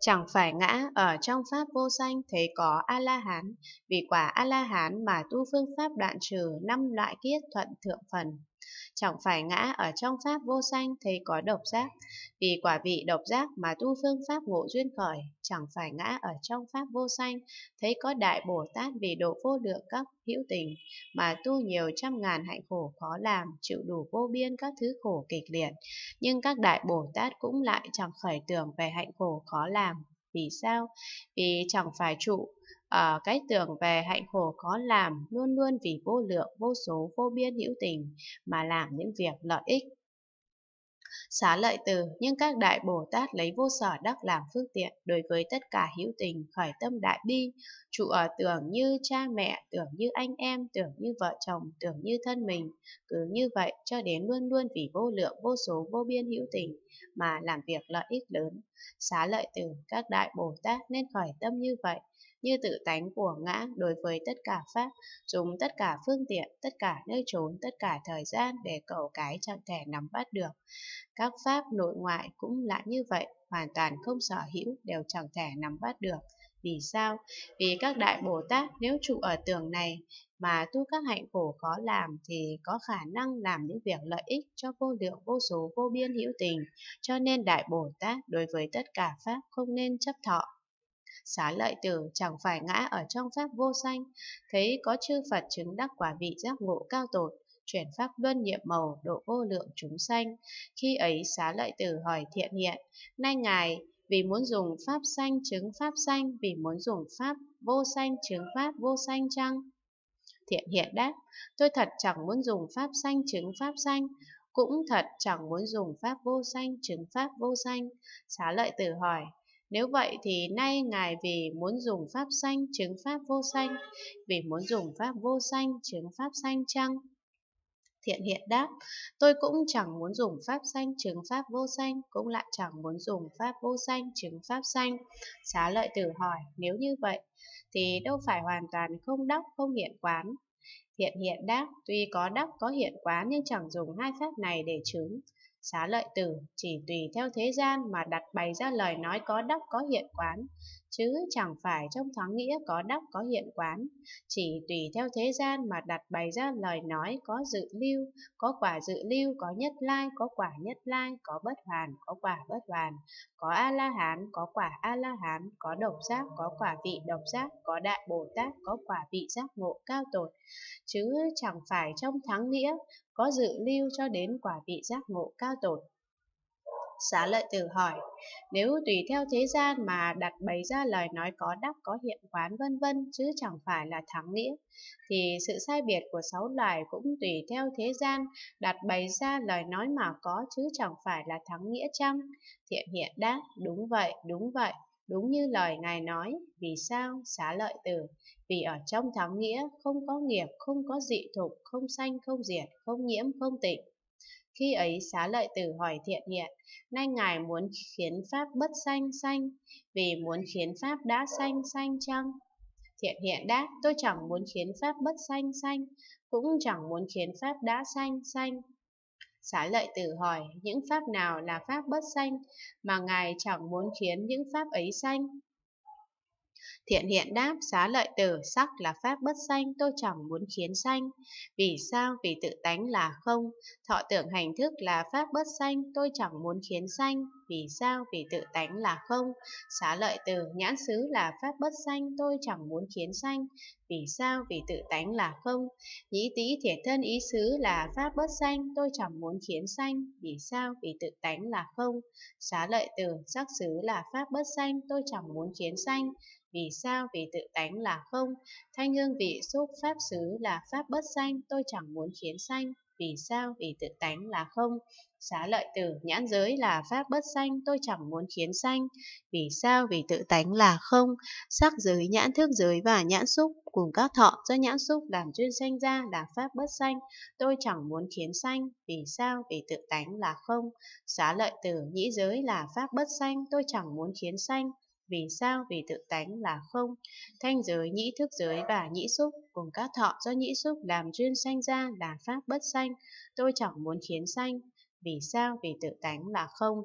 chẳng phải ngã ở trong pháp vô sanh thấy có A-la-hán, vì quả A-la-hán mà tu phương pháp đoạn trừ 5 loại kiết thuận thượng phần. Chẳng phải ngã ở trong pháp vô sanh thấy có độc giác, vì quả vị độc giác mà tu phương pháp ngộ duyên khởi. Chẳng phải ngã ở trong pháp vô sanh thấy có đại Bồ Tát vì độ vô lượng các hữu tình mà tu nhiều trăm ngàn hạnh khổ khó làm, chịu đủ vô biên các thứ khổ kịch liệt, nhưng các đại Bồ Tát cũng lại chẳng khởi tưởng về hạnh khổ khó làm. Vì sao? Vì chẳng phải trụ ở cái tưởng về hạnh khổ khó làm, luôn luôn vì vô lượng, vô số, vô biên hữu tình mà làm những việc lợi ích, xá lợi từ. Nhưng các đại Bồ Tát lấy vô sở đắc làm phương tiện, đối với tất cả hữu tình khởi tâm đại bi, trụ ở tưởng như cha mẹ, tưởng như anh em, tưởng như vợ chồng, tưởng như thân mình. Cứ như vậy cho đến luôn luôn vì vô lượng, vô số, vô biên hữu tình mà làm việc lợi ích lớn, xá lợi từ. Các đại Bồ Tát nên khởi tâm như vậy, như tự tánh của ngã đối với tất cả pháp, dùng tất cả phương tiện, tất cả nơi trốn, tất cả thời gian để cầu cái chẳng thể nắm bắt được. Các pháp nội ngoại cũng lại như vậy, hoàn toàn không sở hữu, đều chẳng thể nắm bắt được. Vì sao? Vì các đại Bồ Tát nếu trụ ở tường này mà tu các hạnh khổ khó làm thì có khả năng làm những việc lợi ích cho vô lượng, vô số, vô biên hữu tình. Cho nên đại Bồ Tát đối với tất cả pháp không nên chấp thọ. Xá lợi tử, chẳng phải ngã ở trong pháp vô sanh thấy có chư Phật chứng đắc quả vị giác ngộ cao tột, chuyển pháp luân nhiệm màu, độ vô lượng chúng sanh. Khi ấy xá lợi tử hỏi Thiện Hiện: nay ngài vì muốn dùng pháp sanh chứng pháp sanh, vì muốn dùng pháp vô sanh chứng pháp vô sanh chăng? Thiện Hiện đáp: tôi thật chẳng muốn dùng pháp sanh chứng pháp sanh, cũng thật chẳng muốn dùng pháp vô sanh chứng pháp vô sanh. Xá lợi tử hỏi: nếu vậy thì nay ngài vì muốn dùng pháp sanh chứng pháp vô sanh, vì muốn dùng pháp vô sanh chứng pháp sanh chăng? Thiện Hiện đáp: tôi cũng chẳng muốn dùng pháp sanh chứng pháp vô sanh, cũng lại chẳng muốn dùng pháp vô sanh chứng pháp sanh. Xá lợi tử hỏi: nếu như vậy thì đâu phải hoàn toàn không đắc, không hiện quán? Thiện Hiện đáp: tuy có đắc, có hiện quán, nhưng chẳng dùng hai pháp này để chứng. Xá lợi tử: chỉ tùy theo thế gian mà đặt bày ra lời nói có đắc có hiện quán, chứ chẳng phải trong thoáng nghĩa có đắc có hiện quán. Chỉ tùy theo thế gian mà đặt bày ra lời nói có dự lưu, có quả dự lưu, có nhất lai, có quả nhất lai, có bất hoàn, có quả bất hoàn, có A-la-hán, có quả A-la-hán, có độc giác, có quả vị độc giác, có đại Bồ Tát, có quả vị giác ngộ cao tột, chứ chẳng phải trong thoáng nghĩa có dự lưu cho đến quả vị giác ngộ cao tột. Xá lợi tử hỏi: nếu tùy theo thế gian mà đặt bày ra lời nói có đắc có hiện quán vân vân, chứ chẳng phải là thắng nghĩa, thì sự sai biệt của 6 loài cũng tùy theo thế gian đặt bày ra lời nói mà có, chứ chẳng phải là thắng nghĩa chăng? Thiện Hiện đáp: đúng vậy, đúng vậy, đúng như lời ngài nói. Vì sao? Xá lợi tử: vì ở trong thắng nghĩa không có nghiệp, không có dị thục, không sanh, không diệt, không nhiễm, không tịnh. Khi ấy xá lợi tử hỏi Thiện Hiện: nay ngài muốn khiến pháp bất sanh sanh, vì muốn khiến pháp đã sanh sanh chăng? Thiện Hiện đáp: tôi chẳng muốn khiến pháp bất sanh sanh, cũng chẳng muốn khiến pháp đã sanh sanh. Xá lợi tử hỏi: những pháp nào là pháp bất sanh mà ngài chẳng muốn khiến những pháp ấy sanh? Thiện Hiện đáp: xá lợi tử, sắc là pháp bất sanh, tôi chẳng muốn khiến sanh. Vì sao? Vì tự tánh là không. Thọ tưởng hành thức là pháp bất sanh, tôi chẳng muốn khiến sanh. Vì sao? Vì tự tánh là không. Xá lợi tử, nhãn xứ là pháp bất sanh, tôi chẳng muốn khiến sanh. Vì sao? Vì tự tánh là không. Nhĩ tý thiệt thân ý xứ là pháp bất sanh, tôi chẳng muốn khiến sanh. Vì sao? Vì tự tánh là không. Xá lợi tử, sắc xứ là pháp bất sanh, tôi chẳng muốn khiến sanh. Vì sao? Vì tự tánh là không. Thanh hương vị xúc pháp xứ là pháp bất sanh, tôi chẳng muốn khiến sanh. Vì sao? Vì tự tánh là không. Xá lợi tử, nhãn giới là pháp bất sanh, tôi chẳng muốn khiến sanh. Vì sao? Vì tự tánh là không. Sắc giới, nhãn thức giới và nhãn xúc cùng các thọ do nhãn xúc làm duyên sanh ra là pháp bất sanh, tôi chẳng muốn khiến sanh. Vì sao? Vì tự tánh là không. Xá lợi tử, nhĩ giới là pháp bất sanh, tôi chẳng muốn khiến sanh. Vì sao? Vì tự tánh là không. Thanh giới, nhĩ thức giới và nhĩ xúc cùng các thọ do nhĩ xúc làm duyên sanh ra là pháp bất sanh, tôi chẳng muốn khiến sanh. Vì sao? Vì tự tánh là không.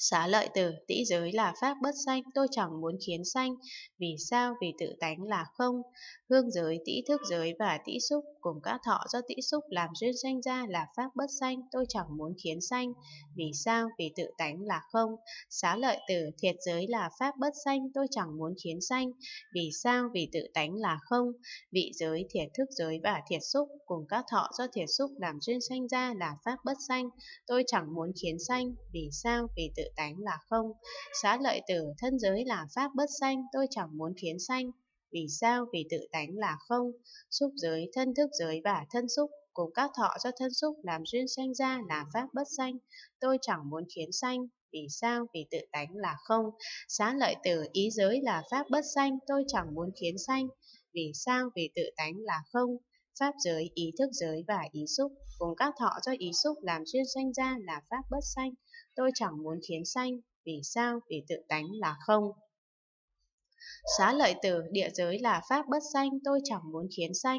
Xá lợi tử, tĩ giới là pháp bất sanh, tôi chẳng muốn khiến sanh. Vì sao? Vì tự tánh là không. Hương giới, tĩ thức giới và tĩ xúc cùng các thọ do tĩ xúc làm duyên sanh ra là pháp bất sanh, tôi chẳng muốn khiến sanh. Vì sao? Vì tự tánh là không. Xá lợi tử, thiệt giới là pháp bất sanh, tôi chẳng muốn khiến sanh. Vì sao? Vì tự tánh là không. Vị giới, thiệt thức giới và thiệt xúc cùng các thọ do thiệt xúc làm duyên sanh ra là pháp bất sanh, tôi chẳng muốn khiến sanh. Vì sao? Vì tự tánh là không. Xá lợi tử, thân giới là pháp bất sanh, tôi chẳng muốn khiến sanh. Vì sao? Vì tự tánh là không. Xúc giới, thân thức giới và thân xúc cùng các thọ do thân xúc làm duyên sanh ra là pháp bất sanh, tôi chẳng muốn khiến sanh. Vì sao? Vì tự tánh là không. Xá lợi tử, ý giới là pháp bất sanh, tôi chẳng muốn khiến sanh. Vì sao? Vì tự tánh là không. Pháp giới, ý thức giới và ý xúc cùng các thọ do ý xúc làm duyên sanh ra là pháp bất sanh, tôi chẳng muốn khiến sanh. Vì sao? Vì tự tánh là không. Xá lợi tử, địa giới là pháp bất sanh, tôi chẳng muốn khiến sanh.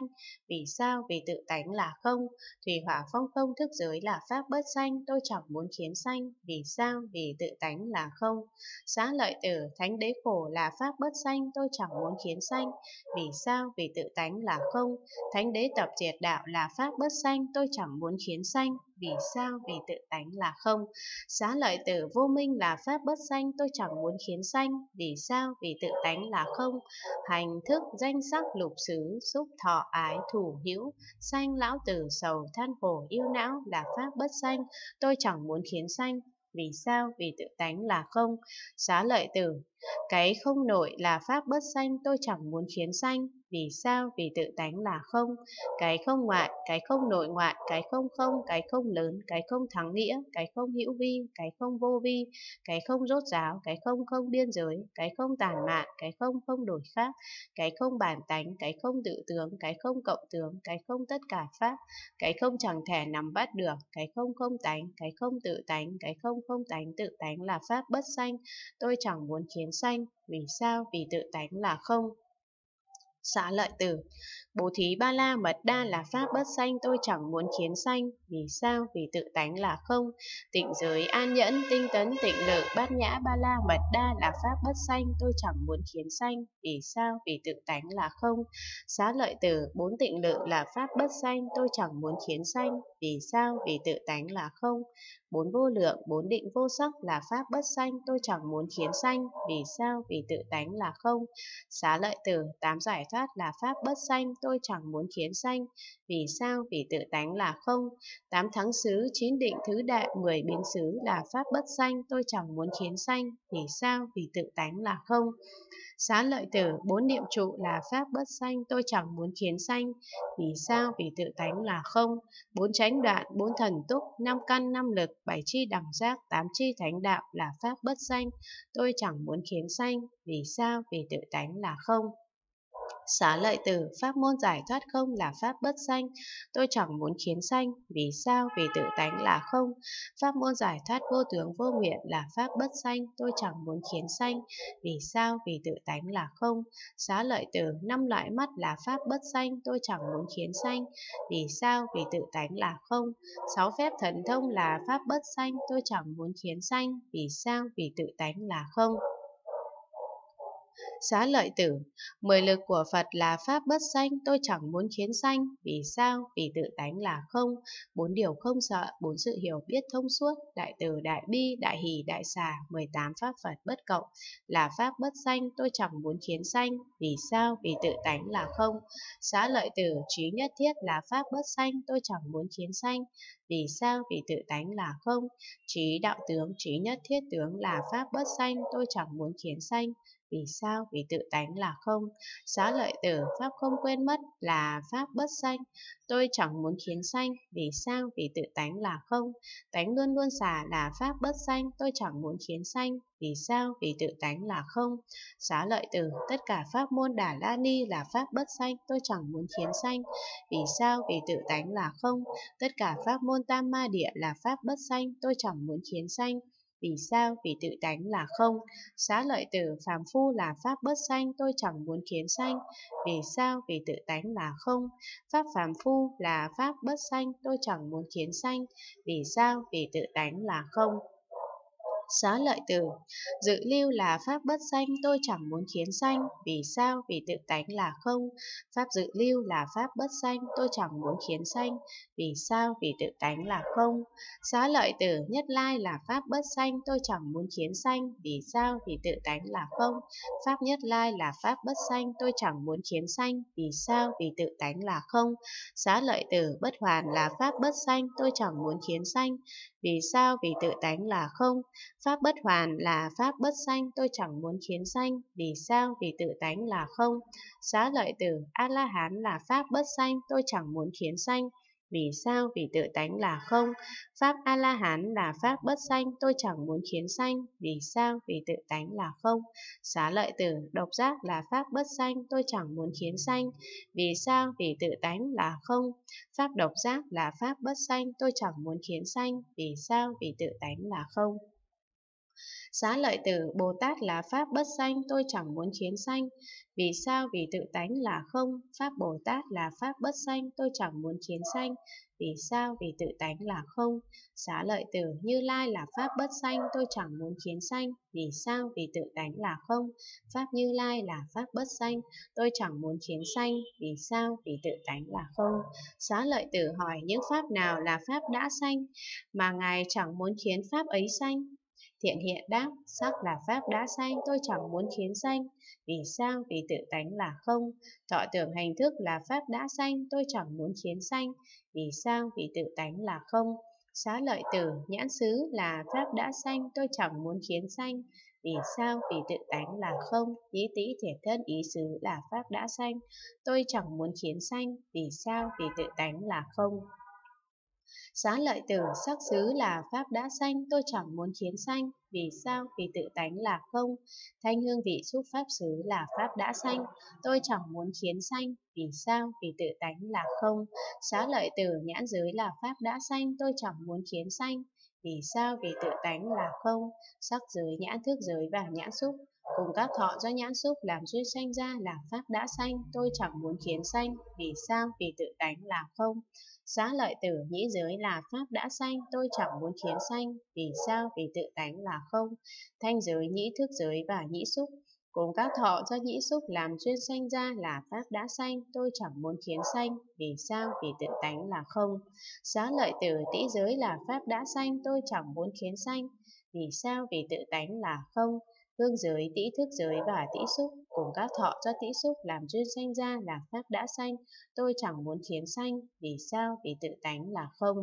Vì sao? Vì tự tánh là không. Thủy hỏa phong không thức giới là pháp bất sanh, tôi chẳng muốn khiến sanh. Vì sao? Vì tự tánh là không. Xá lợi tử, thánh đế khổ là pháp bất sanh, tôi chẳng muốn khiến sanh. Vì sao? Vì tự tánh là không. Thánh đế tập diệt đạo là pháp bất sanh, tôi chẳng muốn khiến sanh. Vì sao? Vì tự tánh là không. Xá lợi tử, vô minh là pháp bất sanh, tôi chẳng muốn khiến sanh. Vì sao? Vì tự tánh là không. Hành thức danh sắc lục xứ xúc thọ ái thủ hữu sanh lão tử sầu than khổ yêu não là pháp bất sanh, tôi chẳng muốn khiến sanh. Vì sao? Vì tự tánh là không. Xá lợi tử, cái không nội là pháp bất sanh, tôi chẳng muốn khiến sanh. Vì sao? Vì tự tánh là không. Cái không ngoại, cái không nội ngoại, cái không không, cái không lớn, cái không thắng nghĩa, cái không hữu vi, cái không vô vi, cái không rốt ráo, cái không không biên giới, cái không tàn mạn, cái không không đổi khác, cái không bản tánh, cái không tự tướng, cái không cộng tướng, cái không tất cả pháp, cái không chẳng thể nắm bắt được, cái không không tánh, cái không tự tánh, cái không không tánh tự tánh là pháp bất sanh, tôi chẳng muốn khiến sanh. Vì sao? Vì tự tánh là không. Xá lợi tử, bố thí ba la mật đa là pháp bất sanh, tôi chẳng muốn khiến sanh. Vì sao? Vì tự tánh là không. Tịnh giới, an nhẫn, tinh tấn, tịnh lự, bát nhã ba la mật đa là pháp bất sanh, tôi chẳng muốn khiến sanh. Vì sao? Vì tự tánh là không. Xá lợi tử, bốn tịnh lự là pháp bất sanh, tôi chẳng muốn khiến sanh. Vì sao? Vì tự tánh là không. Bốn vô lượng, bốn định vô sắc là pháp bất sanh, tôi chẳng muốn khiến sanh. Vì sao? Vì tự tánh là không. Xá lợi tử, tám giải thoát là pháp bất sanh, tôi chẳng muốn khiến sanh. Vì sao? Vì tự tánh là không. Tám thắng xứ, chín định thứ đại, 10 biến xứ là pháp bất sanh, tôi chẳng muốn khiến sanh. Vì sao? Vì tự tánh là không. Xá lợi tử, bốn niệm trụ là pháp bất sanh, tôi chẳng muốn khiến sanh. Vì sao? Vì tự tánh là không. Bốn chánh đoạn, bốn thần túc, 5 căn, 5 lực, 7 chi đẳng giác, 8 chi thánh đạo là pháp bất sanh, tôi chẳng muốn khiến sanh. Vì sao? Vì tự tánh là không. Xá lợi tử, pháp môn giải thoát không là pháp bất sanh, tôi chẳng muốn khiến sanh. Vì sao? Vì tự tánh là không. Pháp môn giải thoát vô tướng vô nguyện là pháp bất sanh, tôi chẳng muốn khiến sanh. Vì sao? Vì tự tánh là không. Xá lợi tử, năm loại mắt là pháp bất sanh, tôi chẳng muốn khiến sanh. Vì sao? Vì tự tánh là không. Sáu phép thần thông là pháp bất sanh, tôi chẳng muốn khiến sanh. Vì sao? Vì tự tánh là không. Xá lợi tử, 10 lực của Phật là pháp bất sanh, tôi chẳng muốn khiến sanh. Vì sao? Vì tự tánh là không. Bốn điều không sợ, bốn sự hiểu biết thông suốt, đại từ, đại bi, đại hỷ, đại xả, 18 pháp Phật bất cộng là pháp bất sanh, tôi chẳng muốn khiến sanh. Vì sao? Vì tự tánh là không. Xá lợi tử, trí nhất thiết là pháp bất sanh, tôi chẳng muốn khiến sanh. Vì sao? Vì tự tánh là không. Trí đạo tướng, trí nhất thiết tướng là pháp bất sanh, tôi chẳng muốn khiến sanh. Vì sao? Vì tự tánh là không. Xá lợi tử, pháp không quên mất là pháp bất sanh, tôi chẳng muốn khiến sanh. Vì sao? Vì tự tánh là không. Tánh luôn luôn xả là pháp bất sanh, tôi chẳng muốn khiến sanh. Vì sao? Vì tự tánh là không. Xá lợi tử, tất cả pháp môn Đà La Ni là pháp bất sanh, tôi chẳng muốn khiến sanh. Vì sao? Vì tự tánh là không. Tất cả pháp môn Tam Ma Địa là pháp bất sanh, tôi chẳng muốn khiến sanh. Vì sao? Vì tự tánh là không. Xá lợi tử, phàm phu là pháp bất sanh, tôi chẳng muốn khiến sanh. Vì sao? Vì tự tánh là không. Pháp phàm phu là pháp bất sanh, tôi chẳng muốn khiến sanh. Vì sao? Vì tự tánh là không. Xá lợi tử, dự lưu là pháp bất sanh, tôi chẳng muốn khiến sanh. Vì sao? Vì tự tánh là không. Pháp dự lưu là pháp bất sanh, tôi chẳng muốn khiến sanh. Vì sao? Vì tự tánh là không. Xá lợi tử, nhất lai là pháp bất sanh, tôi chẳng muốn khiến sanh. Vì sao? Vì tự tánh là không. Pháp nhất lai là pháp bất sanh, tôi chẳng muốn khiến sanh. Vì sao? Vì tự tánh là không. Xá lợi tử, bất hoàn là pháp bất sanh, tôi chẳng muốn khiến sanh. Vì sao? Vì tự tánh là không. Pháp bất hoàn là pháp bất sanh, tôi chẳng muốn khiến sanh. Vì sao? Vì tự tánh là không. Xá lợi tử, A-la-hán là pháp bất sanh, tôi chẳng muốn khiến sanh. Vì sao? Vì tự tánh là không. Pháp A-la-hán là pháp bất sanh, tôi chẳng muốn khiến sanh. Vì sao? Vì tự tánh là không. Xá lợi tử, độc giác là pháp bất sanh, tôi chẳng muốn khiến sanh. Vì sao? Vì tự tánh là không. Pháp độc giác là pháp bất sanh, tôi chẳng muốn khiến sanh. Vì sao? Vì tự tánh là không. Xá lợi tử, Bồ Tát là pháp bất sanh, tôi chẳng muốn khiến sanh. Vì sao? Vì tự tánh là không. Pháp Bồ Tát là pháp bất sanh, tôi chẳng muốn khiến sanh. Vì sao? Vì tự tánh là không. Xá lợi tử, Như Lai là pháp bất sanh, tôi chẳng muốn khiến sanh. Vì sao? Vì tự tánh là không. Pháp Như Lai là pháp bất sanh, tôi chẳng muốn khiến sanh. Vì sao? Vì tự tánh là không. Xá lợi tử hỏi, những pháp nào là pháp đã sanh mà ngài chẳng muốn khiến pháp ấy sanh? Thiện Hiện đáp, sắc là pháp đã sanh, tôi chẳng muốn khiến sanh. Vì sao? Vì tự tánh là không. Thọ tưởng hành thức là pháp đã sanh, tôi chẳng muốn khiến sanh. Vì sao? Vì tự tánh là không. Xá lợi tử, nhãn xứ là pháp đã sanh, tôi chẳng muốn khiến sanh. Vì sao? Vì tự tánh là không. Nhĩ tỷ thể thân ý xứ là pháp đã sanh, tôi chẳng muốn khiến sanh. Vì sao? Vì tự tánh là không. Xá lợi tử, sắc xứ là pháp đã sanh, tôi chẳng muốn khiến sanh. Vì sao? Vì tự tánh là không. Thanh hương vị xúc pháp xứ là pháp đã sanh, tôi chẳng muốn khiến sanh. Vì sao? Vì tự tánh là không. Xá lợi tử, nhãn giới là pháp đã sanh, tôi chẳng muốn khiến sanh. Vì sao? Vì tự tánh là không. Sắc giới, nhãn thức giới và nhãn xúc, cùng các thọ do nhãn xúc làm duyên sanh ra là pháp đã sanh, tôi chẳng muốn khiến sanh. Vì sao? Vì tự tánh là không. Xá lợi tử, nhĩ giới là pháp đã sanh, tôi chẳng muốn khiến sanh. Vì sao? Vì tự tánh là không. Thanh giới, nhĩ thức giới và nhĩ xúc, cùng các thọ do nhĩ xúc làm duyên sanh ra là pháp đã sanh, tôi chẳng muốn khiến sanh. Vì sao? Vì tự tánh là không. Xá lợi tử, tỷ giới là pháp đã sanh, tôi chẳng muốn khiến sanh. Vì sao? Vì tự tánh là không. Hương giới, tỷ thức giới và tỷ xúc, cùng các thọ do tỷ xúc làm duyên sanh ra là pháp đã sanh, tôi chẳng muốn khiến sanh. Vì sao? Vì tự tánh là không.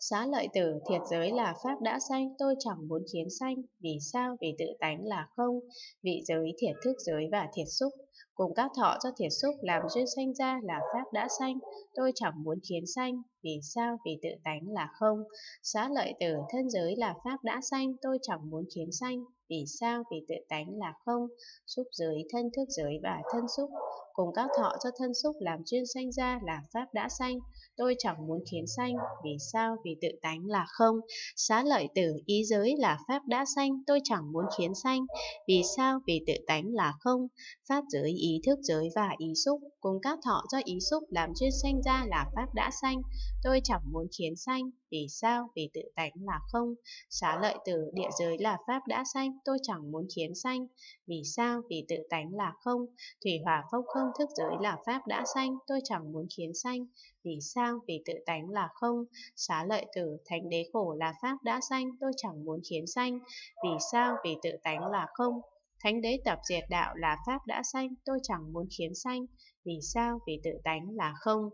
Xá lợi tử, thiệt giới là pháp đã sanh, tôi chẳng muốn khiến sanh. Vì sao? Vì tự tánh là không. Vị giới, thiệt thức giới và thiệt xúc, cùng các thọ do thiệt xúc làm duyên sanh ra là pháp đã sanh, tôi chẳng muốn khiến sanh. Vì sao? Vì tự tánh là không. Xá lợi tử, thân giới là pháp đã sanh, tôi chẳng muốn khiến sanh. Vì sao? Vì tự tánh là không. Xúc giới, thân thức giới và thân xúc, cùng các thọ do thân xúc làm duyên sanh ra là pháp đã sanh, tôi chẳng muốn khiến sanh. Vì sao? Vì tự tánh là không. Xá lợi tử, ý giới là pháp đã sanh, tôi chẳng muốn khiến sanh. Vì sao? Vì tự tánh là không. Pháp giới, ý thức giới và ý xúc, cùng các thọ do ý xúc làm duyên sanh ra là pháp đã sanh, tôi chẳng muốn khiến sanh. Vì sao? Vì tự tánh là không. Xá lợi tử, địa giới là pháp đã sanh, tôi chẳng muốn khiến sanh. Vì sao? Vì tự tánh là không. Thủy hỏa phong không thức giới là pháp đã sanh, tôi chẳng muốn khiến sanh. Vì sao? Vì tự tánh là không. Xá lợi tử, thánh đế khổ là pháp đã sanh, tôi chẳng muốn khiến sanh. Vì sao? Vì tự tánh là không. Thánh đế tập diệt đạo là pháp đã sanh, tôi chẳng muốn khiến sanh. Vì sao? Vì tự tánh là không.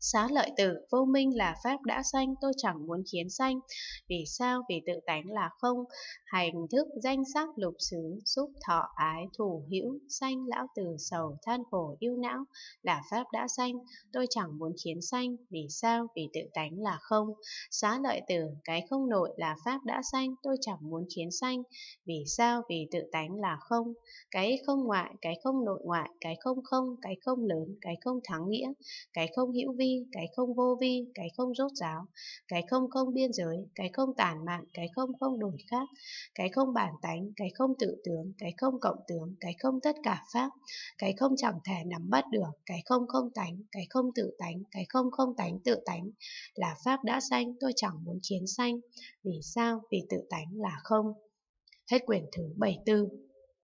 Xá lợi tử, vô minh là pháp đã sanh, tôi chẳng muốn khiến sanh. Vì sao? Vì tự tánh là không. Hành thức, danh sắc, lục xứ, xúc, thọ, ái, thủ, hữu, sanh, lão tử, sầu, than khổ, ưu não là pháp đã sanh, tôi chẳng muốn khiến sanh. Vì sao? Vì tự tánh là không. Xá lợi tử, cái không nội là pháp đã sanh, tôi chẳng muốn khiến sanh. Vì sao? Vì tự tánh là không. Cái không ngoại, cái không nội ngoại, cái không không, cái không lớn, cái không thắng nghĩa, cái không hữu vi, vi, cái không vô vi, cái không rốt ráo, cái không không biên giới, cái không tản mạn, cái không không đổi khác, cái không bản tánh, cái không tự tướng, cái không cộng tướng, cái không tất cả pháp, cái không chẳng thể nắm bắt được, cái không không tánh, cái không tự tánh, cái không không tánh tự tánh, là pháp đã sanh, tôi chẳng muốn khiến sanh. Vì sao? Vì tự tánh là không. Hết quyển thứ 74.